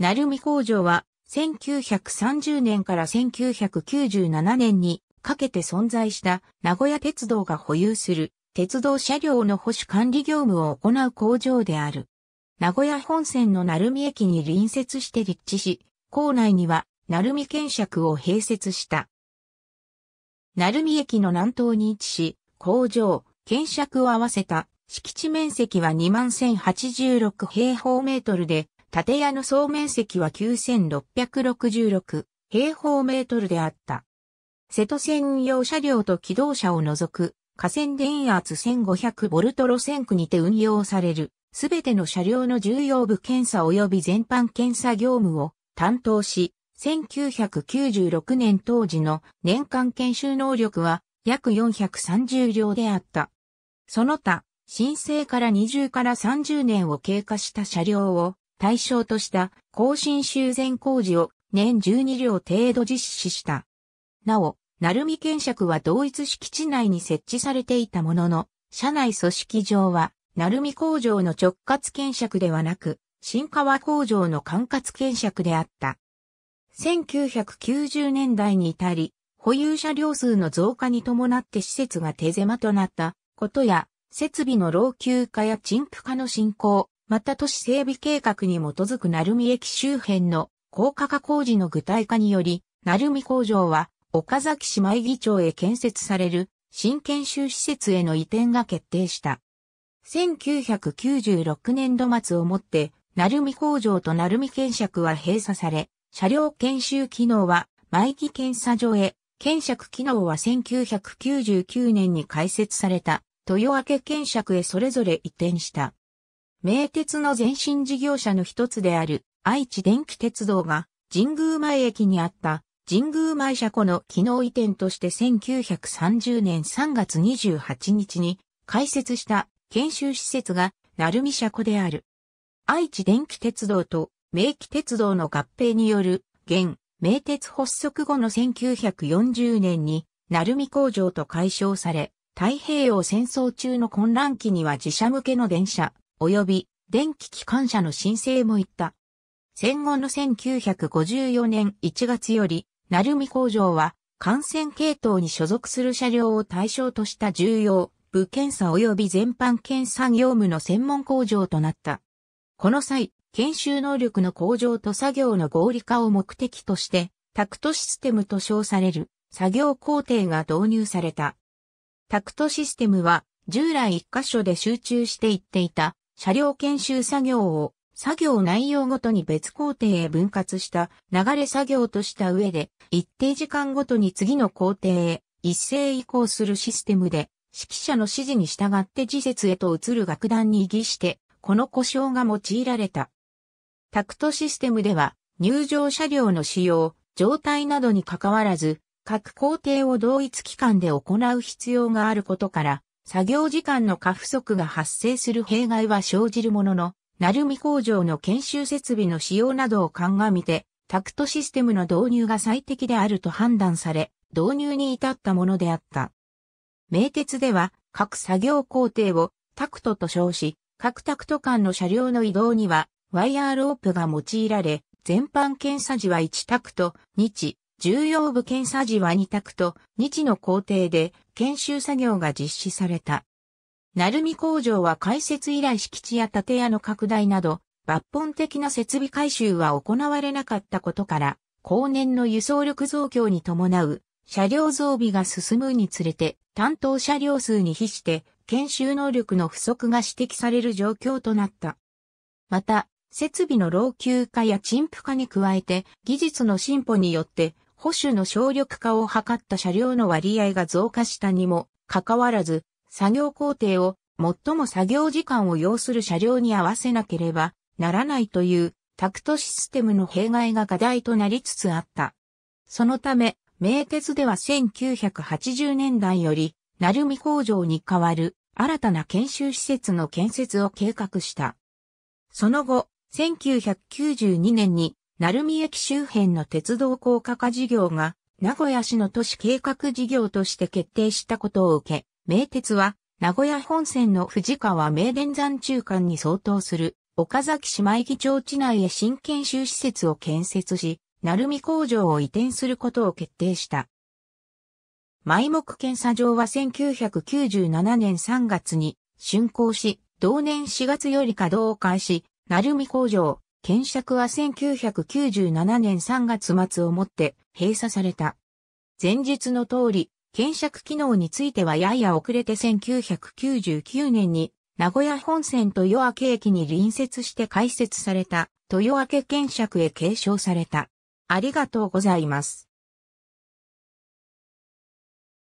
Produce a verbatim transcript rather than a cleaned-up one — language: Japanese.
鳴海工場はせんきゅうひゃくさんじゅうねんからせんきゅうひゃくきゅうじゅうななねんにかけて存在した名古屋鉄道が保有する鉄道車両の保守管理業務を行う工場である。名古屋本線の鳴海駅に隣接して立地し、構内には鳴海検尺を併設した。鳴海駅の南東に位置し、工場、検尺を合わせた敷地面積は にまんせんはちじゅうろく 平方メートルで、建屋の総面積は きゅうせんろっぴゃくろくじゅうろく 平方メートルであった。瀬戸線用車両と気動車を除く、架線電圧 せんごひゃくボルト 路線区にて運用される、すべての車両の重要部検査及び全般検査業務を担当し、せんきゅうひゃくきゅうじゅうろくねん当時の年間研修能力は約よんひゃくさんじゅうりょうであった。その他、申請からにじゅうからさんじゅうねんを経過した車両を対象とした更新修繕工事を年じゅうにりょう程度実施した。なお、鳴海検尺は同一敷地内に設置されていたものの、社内組織上は、鳴海工場の直轄検尺ではなく、新川工場の管轄検尺であった。せんきゅうひゃくきゅうじゅうねんだいに至り、保有車両数の増加に伴って施設が手狭となったことや、設備の老朽化や陳腐化の進行、また都市整備計画に基づく鳴海駅周辺の高架化工事の具体化により、鳴海工場は岡崎市舞木町へ建設される新研修施設への移転が決定した。せんきゅうひゃくきゅうじゅうろくねんど末をもって、鳴海工場と鳴海検尺は閉鎖され、車両検修機能は舞木検査所へ、検尺機能はせんきゅうひゃくきゅうじゅうきゅうねんに開設された豊明検尺へそれぞれ移転した。名鉄の前身事業者の一つである愛知電気鉄道が神宮前駅にあった神宮前車庫の機能移転としてせんきゅうひゃくさんじゅうねんさんがつにじゅうはちにちに開設した研修施設が鳴海車庫である。愛知電気鉄道と名気鉄道の合併による現名鉄発足後のせんきゅうひゃくよんじゅうねんに鳴海工場と解消され、太平洋戦争中の混乱期には自社向けの電車、及び電気機関車の申請も行った。戦後のせんきゅうひゃくごじゅうよねんいちがつより、鳴海工場は、幹線系統に所属する車両を対象とした重要部検査及び全般検査業務の専門工場となった。この際、研修能力の向上と作業の合理化を目的として、タクトシステムと称される作業工程が導入された。タクトシステムは、従来一箇所で集中していっていた、車両研修作業を作業内容ごとに別工程へ分割した流れ作業とした上で一定時間ごとに次の工程へ一斉移行するシステムで指揮者の指示に従って次節へと移る楽団に擬してこの呼称が用いられた。タクトシステムでは入場車両の使用、状態などにかかわらず各工程を同一期間で行う必要があることから作業時間の過不足が発生する弊害は生じるものの、鳴海工場の研修設備の使用などを鑑みて、タクトシステムの導入が最適であると判断され、導入に至ったものであった。名鉄では、各作業工程をタクトと称し、各タクト間の車両の移動には、ワイヤーロープが用いられ、全般検査時はいちタクト、日、重要部検査時はにタクト、日の工程で研修作業が実施された。鳴海工場は開設以来敷地や建屋の拡大など、抜本的な設備改修は行われなかったことから、後年の輸送力増強に伴う車両増備が進むにつれて、担当車両数に比して研修能力の不足が指摘される状況となった。また、設備の老朽化や陳腐化に加えて、技術の進歩によって、保守の省力化を図った車両の割合が増加したにもかかわらず、作業工程を最も作業時間を要する車両に合わせなければならないというタクトシステムの弊害が課題となりつつあった。そのため、名鉄ではせんきゅうひゃくはちじゅうねんだいより、鳴海工場に代わる新たな研修施設の建設を計画した。その後、せんきゅうひゃくきゅうじゅうにねんに、鳴海駅周辺の鉄道高架化事業が名古屋市の都市計画事業として決定したことを受け、名鉄は名古屋本線の藤川名電山中間に相当する岡崎市舞木町地内へ新研修施設を建設し、鳴海工場を移転することを決定した。舞木検査場はせんきゅうひゃくきゅうじゅうななねんさんがつに竣工し、同年しがつより稼働を開始、鳴海工場、検釈はせんきゅうひゃくきゅうじゅうななねんさんがつ末をもって閉鎖された。前述の通り、検釈機能についてはやや遅れてせんきゅうひゃくきゅうじゅうきゅうねんに名古屋本線豊明駅に隣接して開設された豊明検釈へ継承された。ありがとうございます。